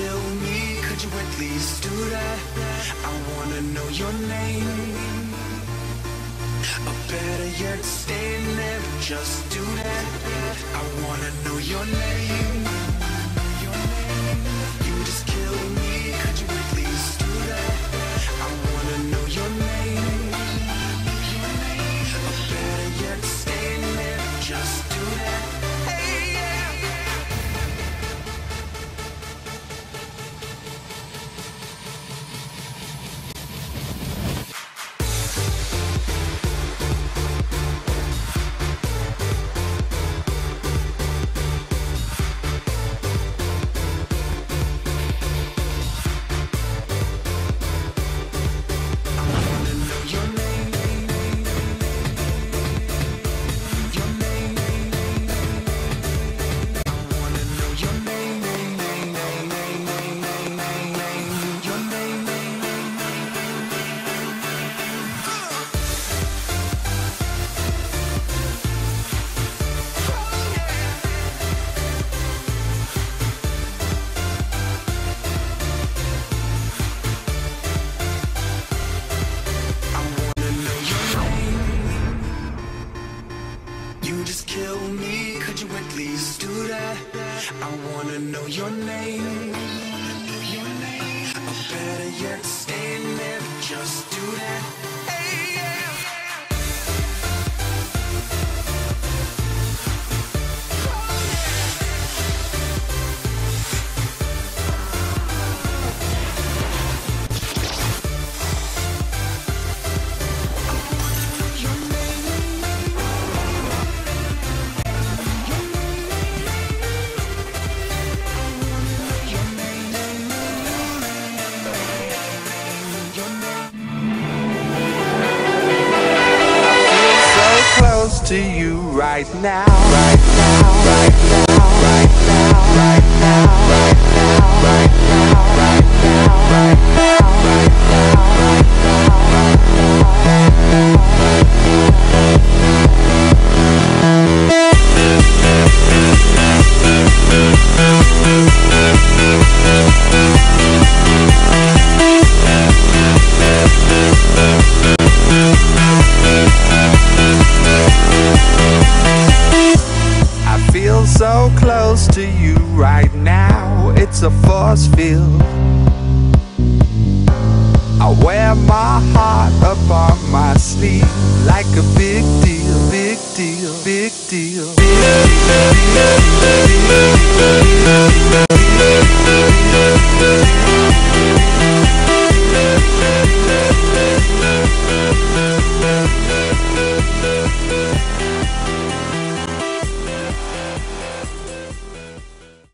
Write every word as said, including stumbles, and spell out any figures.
kill me? Could you at least do that? I wanna know your name. Or better yet, stay there, just do that. I wanna know your name. You just kill me, could you at least do that? I wanna know your name. Or better yet, stay there, just do that. To you right now, right now, right now, right now, right now, right now, right now, right now, right now, right now, right so close to you right now, it's a force field. I wear my heart upon my sleeve like a big deal, big deal, big deal, big deal.